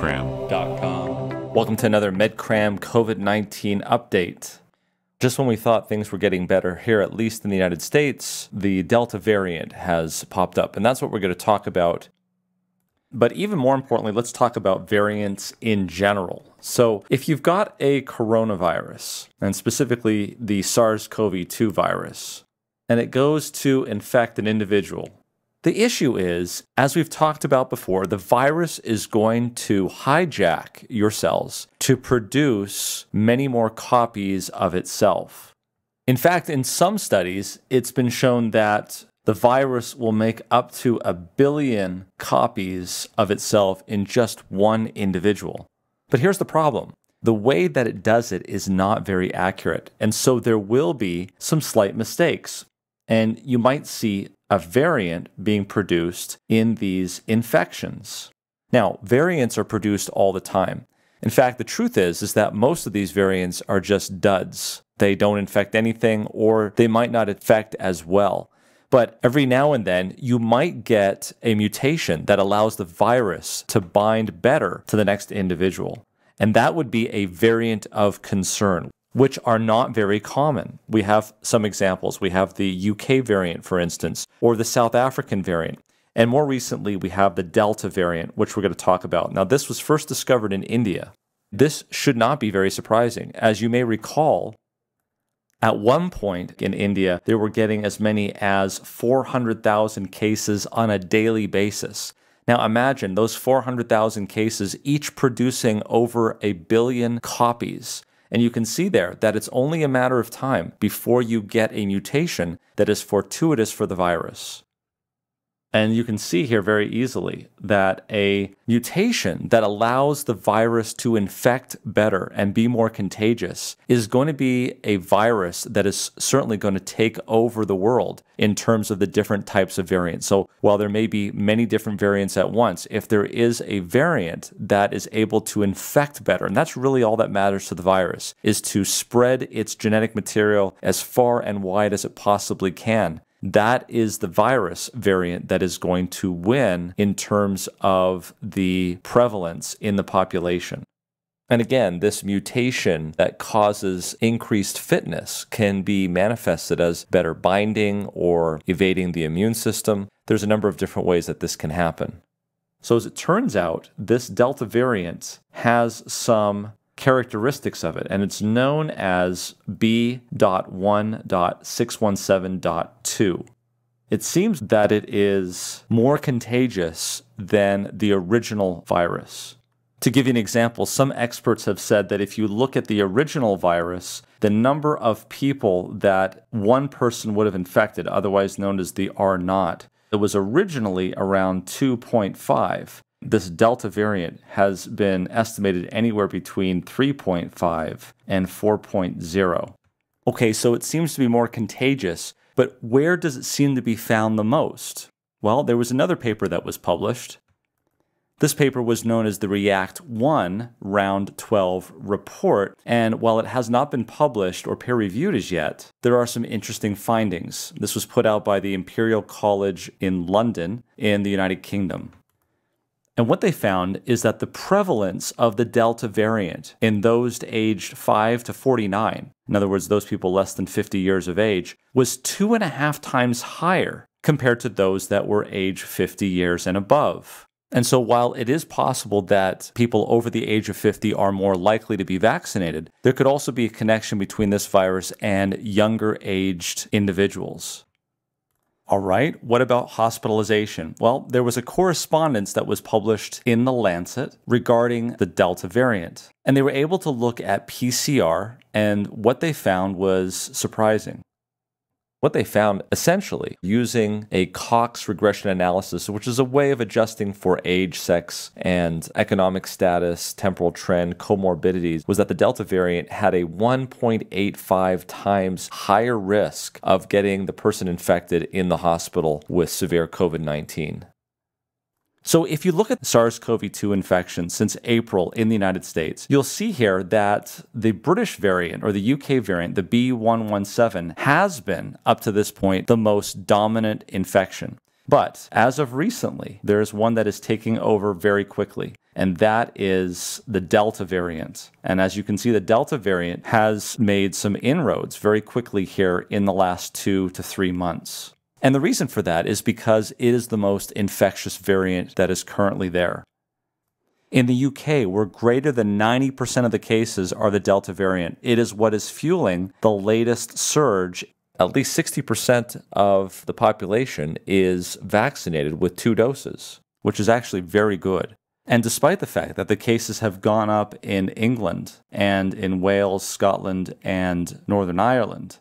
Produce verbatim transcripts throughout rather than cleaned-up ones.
medcram dot com. Welcome to another MedCram COVID nineteen update. Just when we thought things were getting better here, at least in the United States, the Delta variant has popped up, and that's what we're going to talk about. But even more importantly, let's talk about variants in general. So if you've got a coronavirus, and specifically the SARS CoV two virus, and it goes to infect an individual, the issue is, as we've talked about before, the virus is going to hijack your cells to produce many more copies of itself. In fact, in some studies, it's been shown that the virus will make up to a billion copies of itself in just one individual. But here's the problem. The way that it does it is not very accurate, and so there will be some slight mistakes, and you might see a variant being produced in these infections. Now, variants are produced all the time. In fact, the truth is, is that most of these variants are just duds. They don't infect anything, or they might not infect as well. But every now and then, you might get a mutation that allows the virus to bind better to the next individual. And that would be a variant of concern, which are not very common. We have some examples. We have the U K variant, for instance, or the South African variant. And more recently, we have the Delta variant, which we're going to talk about. Now, this was first discovered in India. This should not be very surprising. As you may recall, at one point in India, they were getting as many as four hundred thousand cases on a daily basis. Now imagine those four hundred thousand cases, each producing over a billion copies. And you can see there that it's only a matter of time before you get a mutation that is fortuitous for the virus. And you can see here very easily that a mutation that allows the virus to infect better and be more contagious is going to be a virus that is certainly going to take over the world in terms of the different types of variants. So while there may be many different variants at once, if there is a variant that is able to infect better, and that's really all that matters to the virus, is to spread its genetic material as far and wide as it possibly can, that is the virus variant that is going to win in terms of the prevalence in the population. And again, this mutation that causes increased fitness can be manifested as better binding or evading the immune system. There's a number of different ways that this can happen. So as it turns out, this Delta variant has some characteristics of it, and it's known as B one point one six one seven point two. It seems that it is more contagious than the original virus. To give you an example, some experts have said that if you look at the original virus, the number of people that one person would have infected, otherwise known as the R naught, it was originally around two point five. This Delta variant has been estimated anywhere between three point five and four point zero. Okay, so it seems to be more contagious, but where does it seem to be found the most? Well, there was another paper that was published. This paper was known as the REACT one Round twelve Report, and while it has not been published or peer-reviewed as yet, there are some interesting findings. This was put out by the Imperial College in London in the United Kingdom. And what they found is that the prevalence of the Delta variant in those aged five to forty-nine, in other words, those people less than fifty years of age, was two and a half times higher compared to those that were age fifty years and above. And so while it is possible that people over the age of fifty are more likely to be vaccinated, there could also be a connection between this virus and younger aged individuals. All right, what about hospitalization? Well, there was a correspondence that was published in The Lancet regarding the Delta variant, and they were able to look at P C R, and what they found was surprising. What they found, essentially, using a Cox regression analysis, which is a way of adjusting for age, sex, and economic status, temporal trend, comorbidities, was that the Delta variant had a one point eight five times higher risk of getting the person infected in the hospital with severe COVID nineteen. So if you look at SARS CoV two infection since April in the United States, you'll see here that the British variant or the U K variant, the B one one seven, has been, up to this point, the most dominant infection. But as of recently, there is one that is taking over very quickly, and that is the Delta variant. And as you can see, the Delta variant has made some inroads very quickly here in the last two to three months. And the reason for that is because it is the most infectious variant that is currently there. In the U K, where greater than ninety percent of the cases are the Delta variant, it is what is fueling the latest surge. At least sixty percent of the population is vaccinated with two doses, which is actually very good. And despite the fact that the cases have gone up in England and in Wales, Scotland, and Northern Ireland,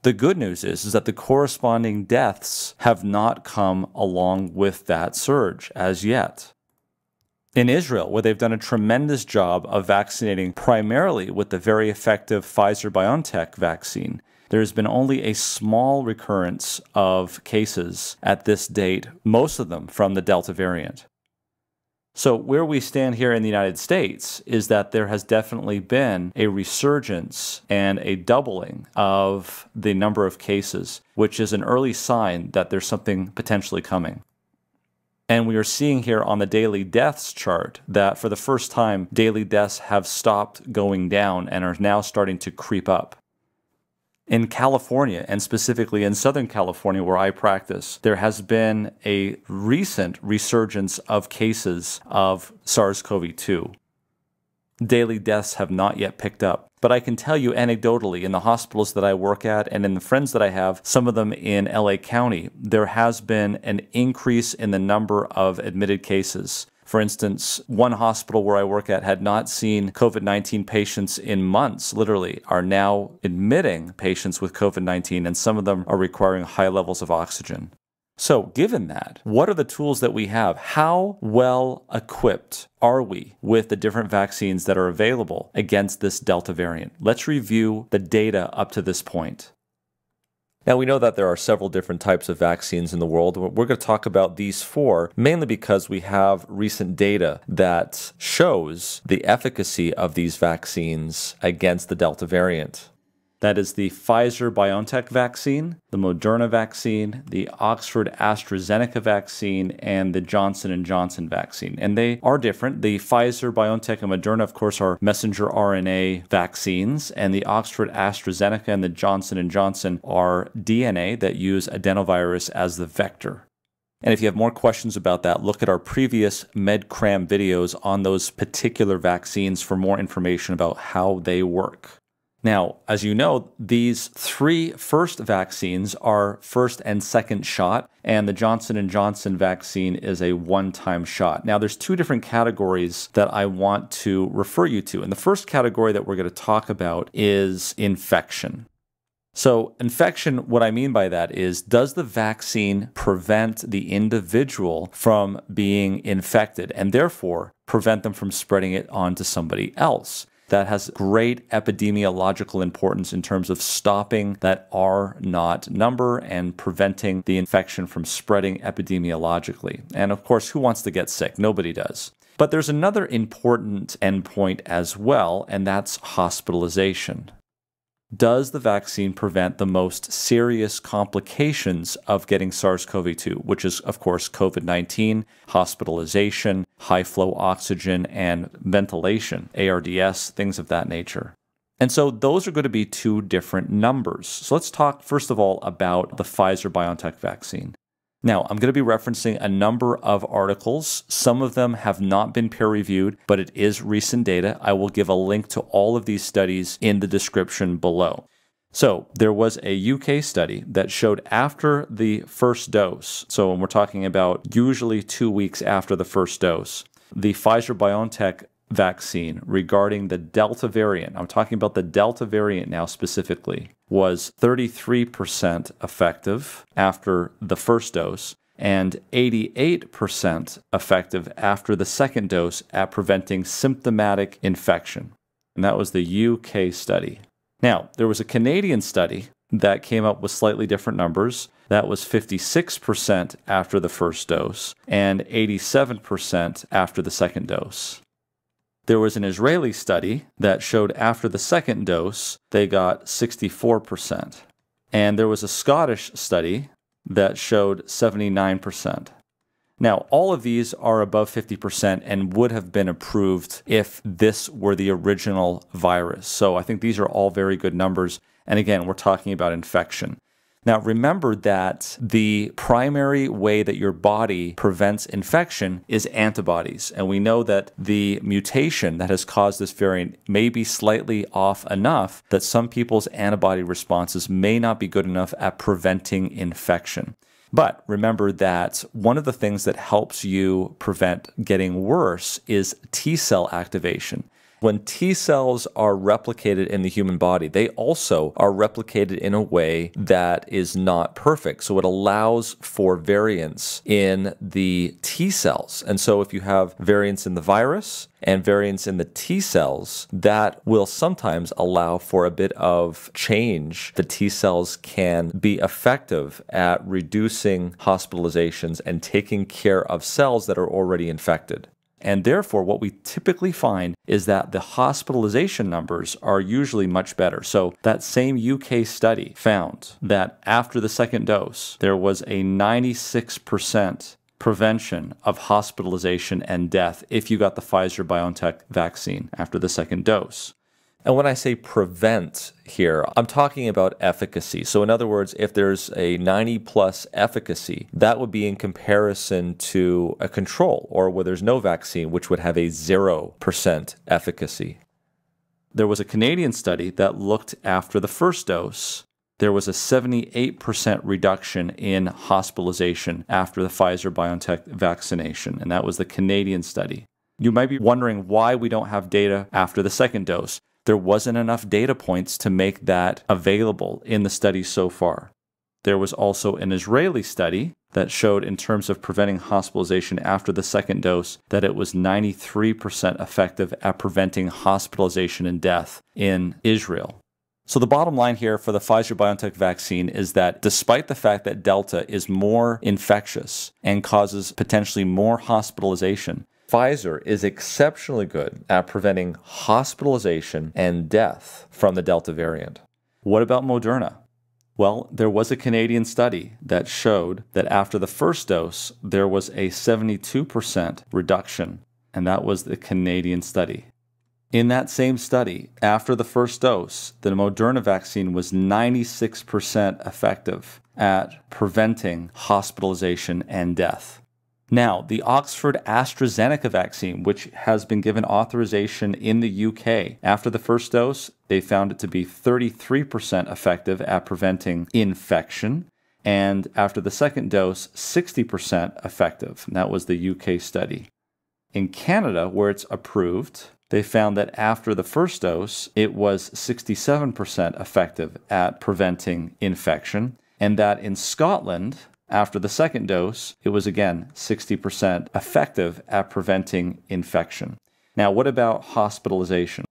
the good news is, is that the corresponding deaths have not come along with that surge as yet. In Israel, where they've done a tremendous job of vaccinating primarily with the very effective Pfizer-BioNTech vaccine, there has been only a small recurrence of cases at this date, most of them from the Delta variant. So where we stand here in the United States is that there has definitely been a resurgence and a doubling of the number of cases, which is an early sign that there's something potentially coming. And we are seeing here on the daily deaths chart that for the first time, daily deaths have stopped going down and are now starting to creep up. In California, and specifically in Southern California where I practice, there has been a recent resurgence of cases of SARS CoV two. Daily deaths have not yet picked up, but I can tell you anecdotally in the hospitals that I work at and in the friends that I have, some of them in L A County, there has been an increase in the number of admitted cases. For instance, one hospital where I work at had not seen COVID nineteen patients in months, literally, are now admitting patients with COVID nineteen, and some of them are requiring high levels of oxygen. So given that, what are the tools that we have? How well equipped are we with the different vaccines that are available against this Delta variant? Let's review the data up to this point. Now, we know that there are several different types of vaccines in the world. We're going to talk about these four, mainly because we have recent data that shows the efficacy of these vaccines against the Delta variant. That is the Pfizer-BioNTech vaccine, the Moderna vaccine, the Oxford-AstraZeneca vaccine, and the Johnson and Johnson vaccine. And they are different. The Pfizer-BioNTech and Moderna, of course, are messenger R N A vaccines, and the Oxford-AstraZeneca and the Johnson and Johnson are D N A that use adenovirus as the vector. And if you have more questions about that, look at our previous MedCram videos on those particular vaccines for more information about how they work. Now, as you know, these three first vaccines are first and second shot, and the Johnson and Johnson vaccine is a one-time shot. Now, there's two different categories that I want to refer you to, and the first category that we're going to talk about is infection. So infection, what I mean by that is, does the vaccine prevent the individual from being infected and therefore prevent them from spreading it onto somebody else? That has great epidemiological importance in terms of stopping that R naught number and preventing the infection from spreading epidemiologically. And of course, who wants to get sick? Nobody does. But there's another important endpoint as well, and that's hospitalization. Does the vaccine prevent the most serious complications of getting SARS CoV two, which is, of course, COVID nineteen, hospitalization, high-flow oxygen, and ventilation, A R D S, things of that nature? And so those are going to be two different numbers. So let's talk, first of all, about the Pfizer-BioNTech vaccine. Now, I'm going to be referencing a number of articles. Some of them have not been peer-reviewed, but it is recent data. I will give a link to all of these studies in the description below. So there was a U K study that showed after the first dose, so when we're talking about usually two weeks after the first dose, the Pfizer-BioNTech vaccine regarding the Delta variant, I'm talking about the Delta variant now specifically, was thirty-three percent effective after the first dose and eighty-eight percent effective after the second dose at preventing symptomatic infection. And that was the U K study. Now, there was a Canadian study that came up with slightly different numbers. That was fifty-six percent after the first dose and eighty-seven percent after the second dose. There was an Israeli study that showed after the second dose, they got sixty-four percent. And there was a Scottish study that showed seventy-nine percent. Now, all of these are above fifty percent and would have been approved if this were the original virus. So I think these are all very good numbers. And again, we're talking about infection. Now, remember that the primary way that your body prevents infection is antibodies. And we know that the mutation that has caused this variant may be slightly off enough that some people's antibody responses may not be good enough at preventing infection. But remember that one of the things that helps you prevent getting worse is T cell activation. When T cells are replicated in the human body, they also are replicated in a way that is not perfect. So it allows for variants in the T cells. And so if you have variants in the virus and variants in the T cells, that will sometimes allow for a bit of change. The T cells can be effective at reducing hospitalizations and taking care of cells that are already infected. And therefore, what we typically find is that the hospitalization numbers are usually much better. So that same U K study found that after the second dose, there was a ninety-six percent prevention of hospitalization and death if you got the Pfizer-BioNTech vaccine after the second dose. And when I say prevent here, I'm talking about efficacy. So in other words, if there's a ninety plus efficacy, that would be in comparison to a control or where there's no vaccine, which would have a zero percent efficacy. There was a Canadian study that looked after the first dose. There was a seventy-eight percent reduction in hospitalization after the Pfizer-BioNTech vaccination, and that was the Canadian study. You might be wondering why we don't have data after the second dose. There wasn't enough data points to make that available in the studies so far. There was also an Israeli study that showed in terms of preventing hospitalization after the second dose that it was ninety-three percent effective at preventing hospitalization and death in Israel. So the bottom line here for the Pfizer-BioNTech vaccine is that despite the fact that Delta is more infectious and causes potentially more hospitalization, Pfizer is exceptionally good at preventing hospitalization and death from the Delta variant. What about Moderna? Well, there was a Canadian study that showed that after the first dose, there was a seventy-two percent reduction, and that was the Canadian study. In that same study, after the first dose, the Moderna vaccine was ninety-six percent effective at preventing hospitalization and death. Now, the Oxford-AstraZeneca vaccine, which has been given authorization in the U K, after the first dose, they found it to be thirty-three percent effective at preventing infection, and after the second dose, sixty percent effective, and that was the U K study. In Canada, where it's approved, they found that after the first dose, it was sixty-seven percent effective at preventing infection, and that in Scotland, after the second dose, it was again sixty percent effective at preventing infection. Now, what about hospitalization?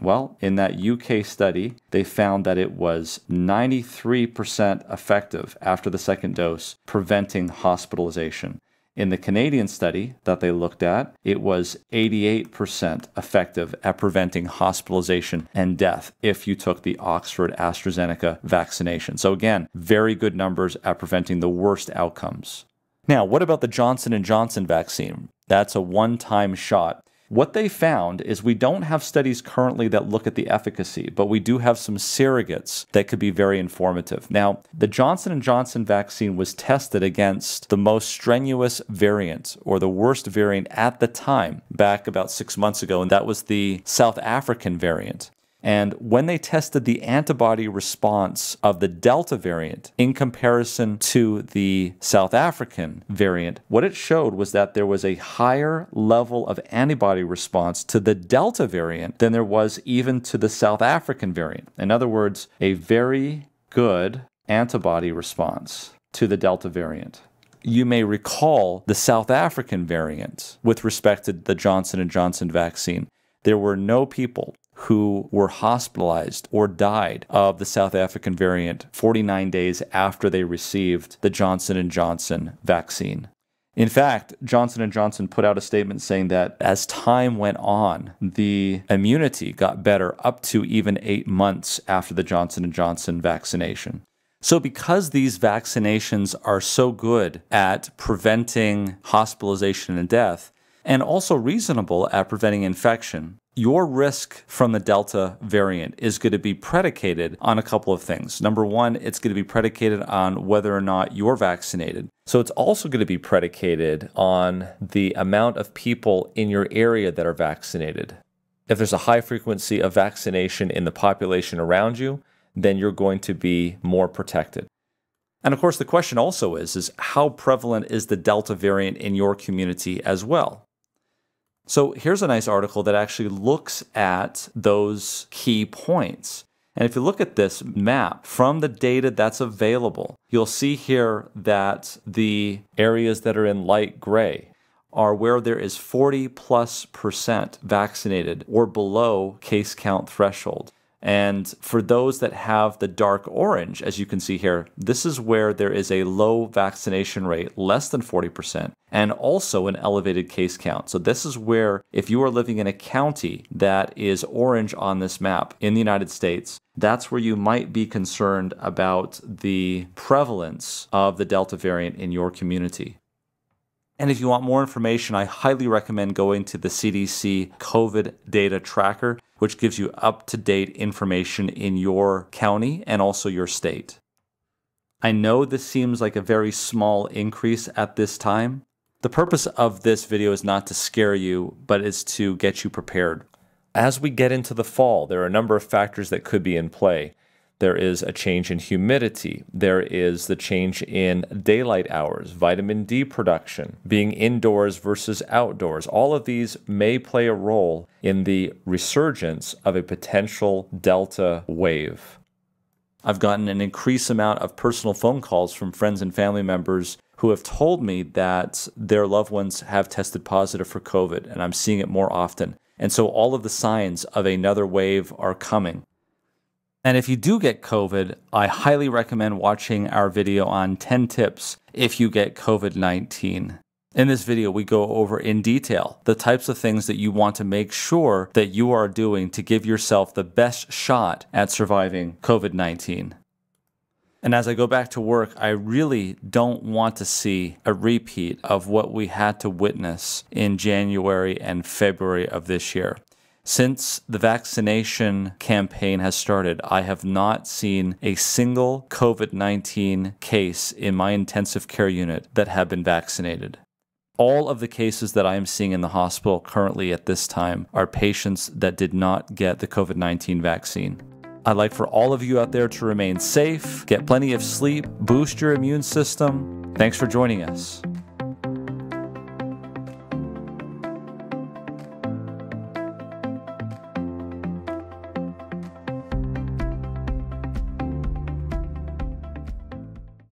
Well, in that U K study, they found that it was ninety-three percent effective after the second dose, preventing hospitalization. In the Canadian study that they looked at, it was eighty-eight percent effective at preventing hospitalization and death if you took the Oxford-AstraZeneca vaccination. So again, very good numbers at preventing the worst outcomes. Now, what about the Johnson and Johnson vaccine? That's a one-time shot. What they found is we don't have studies currently that look at the efficacy, but we do have some surrogates that could be very informative. Now, the Johnson and Johnson vaccine was tested against the most strenuous variant or the worst variant at the time back about six months ago, and that was the South African variant. And when they tested the antibody response of the Delta variant in comparison to the South African variant, what it showed was that there was a higher level of antibody response to the Delta variant than there was even to the South African variant. In other words, a very good antibody response to the Delta variant. You may recall the South African variant with respect to the Johnson and Johnson vaccine. There were no people who were hospitalized or died of the South African variant forty-nine days after they received the Johnson and Johnson vaccine. In fact, Johnson and Johnson put out a statement saying that as time went on, the immunity got better up to even eight months after the Johnson and Johnson vaccination. So because these vaccinations are so good at preventing hospitalization and death, and also reasonable at preventing infection, your risk from the Delta variant is going to be predicated on a couple of things. Number one, it's going to be predicated on whether or not you're vaccinated. So it's also going to be predicated on the amount of people in your area that are vaccinated. If there's a high frequency of vaccination in the population around you, then you're going to be more protected. And of course, the question also is, is how prevalent is the Delta variant in your community as well? So here's a nice article that actually looks at those key points. And if you look at this map from the data that's available, you'll see here that the areas that are in light gray are where there is forty plus percent vaccinated or below case count threshold. And for those that have the dark orange, as you can see here, this is where there is a low vaccination rate, less than forty percent, and also an elevated case count. So this is where, if you are living in a county that is orange on this map in the United States, that's where you might be concerned about the prevalence of the Delta variant in your community. And if you want more information, I highly recommend going to the C D C COVID Data Tracker, which gives you up-to-date information in your county and also your state. I know this seems like a very small increase at this time. The purpose of this video is not to scare you, but is to get you prepared. As we get into the fall, there are a number of factors that could be in play. There is a change in humidity. There is the change in daylight hours, vitamin D production, being indoors versus outdoors. All of these may play a role in the resurgence of a potential Delta wave. I've gotten an increased amount of personal phone calls from friends and family members who have told me that their loved ones have tested positive for COVID, and I'm seeing it more often. And so all of the signs of another wave are coming. And if you do get COVID, I highly recommend watching our video on ten tips if you get COVID nineteen. In this video, we go over in detail the types of things that you want to make sure that you are doing to give yourself the best shot at surviving COVID nineteen. And as I go back to work, I really don't want to see a repeat of what we had to witness in January and February of this year. Since the vaccination campaign has started, I have not seen a single COVID nineteen case in my intensive care unit that have been vaccinated. All of the cases that I am seeing in the hospital currently at this time are patients that did not get the COVID nineteen vaccine. I'd like for all of you out there to remain safe, get plenty of sleep, boost your immune system. Thanks for joining us.